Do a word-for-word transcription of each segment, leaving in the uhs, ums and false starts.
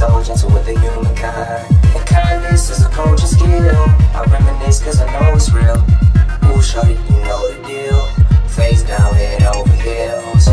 soldiers with the humankind. And kindness is a culture skill. I reminisce cause I know it's real. Ooh, shorty, you know the deal. Face down, head over heels.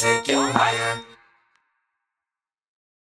Take you higher.